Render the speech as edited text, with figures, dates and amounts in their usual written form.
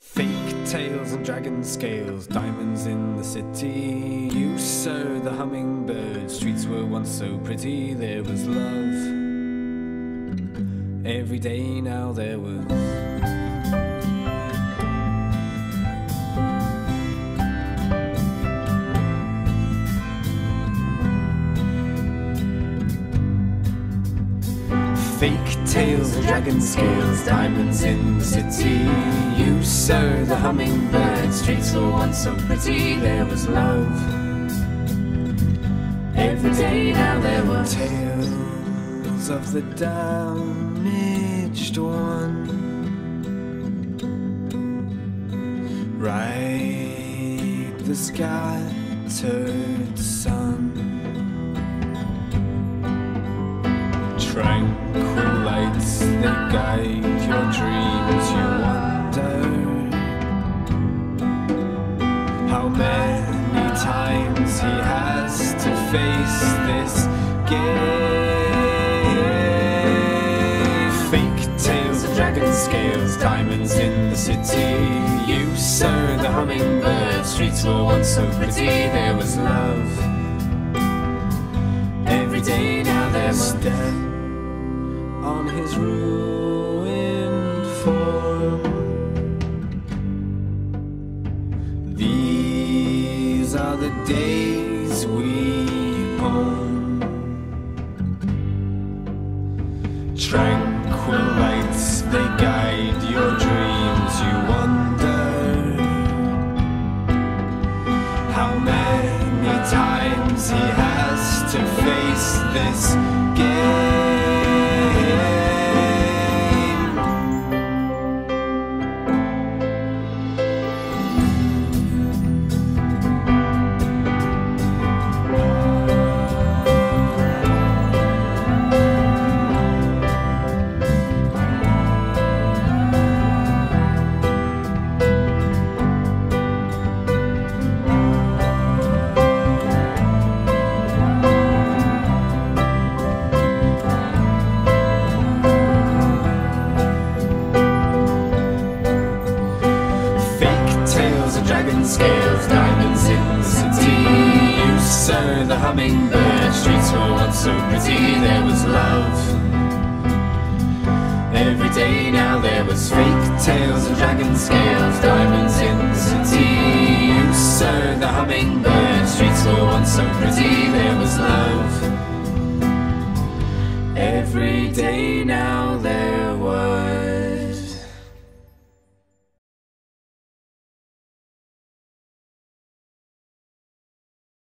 Fake tails and dragon scales, diamonds in the city. You, sir, the hummingbird, streets were once so pretty. There was love every day, now there was. Fake tails and dragon scales, diamonds in the city. You, sir, the hummingbird, streets were once so pretty. There was love every day, now there were. Tales of the damaged one, right the scattered sun. Tranquil lights that guide your dreams, you wonder how many times he has to face this game. Fake tails and dragon scales, diamonds in the city. You, sir, the hummingbird, streets were once so pretty. There was love every day, now there's death on his ruined form. These are the days we own. Tranquil lights, they guide your dreams, you wonder how many times he has to face this game. Scales, diamonds in the city. You, sir, the hummingbird, streets were once so pretty. There was love every day, now there was. Fake tails and dragon scales, diamonds in the city. You, sir, the hummingbird, streets were once so pretty. There was love every day.